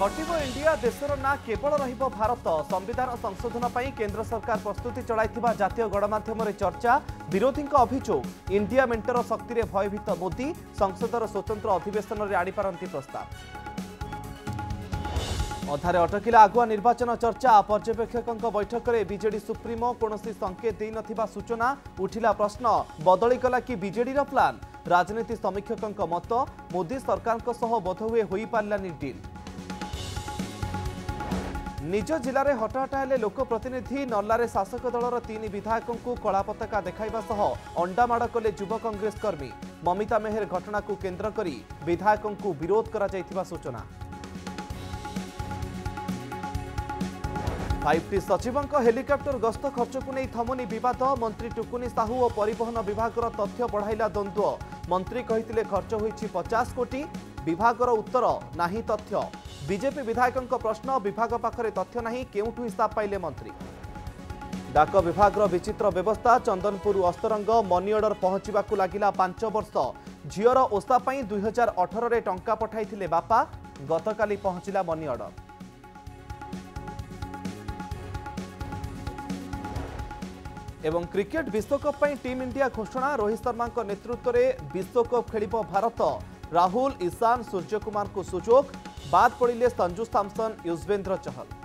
घटिबो India देशर ना केवल रहिबो भारत संविधान संशोधन पर केंद्र सरकार प्रस्तुति चलाइथिबा जातीय गणमाध्यम चर्चा विरोधीक अभियोग इंडिया मेंटर शक्ति में भयभीत मोदी संसदर स्वतंत्र अधिवेशन में आनीपारती प्रस्ताव अधारे अटकिला आगुआ निर्वाचन चर्चा पर्यवेक्षक बैठक में बीजेडी सुप्रीमो कौनसी संकेत दे नथिबा सूचना उठिला प्रश्न बदलीगला कि बीजेडीर प्लान राजनीति समीक्षकों मत मोदी सरकारक सह बोधहुए होई पारलानि डील निज जिले में हटाहटा हेले लोकप्रतिनिधि नल्लारे शासक दलर तीन विधायकों को कला पताका देखाइबा सह अंडामाड़ कले युवा कांग्रेस कर्मी ममिता मेहर घटना को केंद्र करी विधायकों को विरोध करा जाइथिबा सूचना 5टी सचिवों हेलिकॉप्टर गस्त खर्च को नहीं थमनी विवाद मंत्री टुकुनी साहू और परिवहन विभाग तथ्य बढ़ाइला द्वंद्व मंत्री कहिथिले खर्च होईछि 50 कोटी विभाग उत्तर नाही तथ्य बीजेपी विधायकों प्रश्न विभाग पाखरे तथ्य नाही केउठु हिसाब पाइले मंत्री डाक विभाग विचित्र व्यवस्था चंदनपुर अस्तरंग मनी ऑर्डर पहुंचवाक लगिला 5 वर्ष झीर ओसा 2018 रे टंका पठाइथिले बापा गतकाली पहुंचला मनी ऑर्डर एवं क्रिकेट विश्वकप पर टीम इंडिया घोषणा रोहित शर्मा नेतृत्व में विश्वकप खेल भारत राहुल ईशान सूर्य कुमार को सुजोग बाद पड़े संजू सैमसन युजवेंद्र चहल।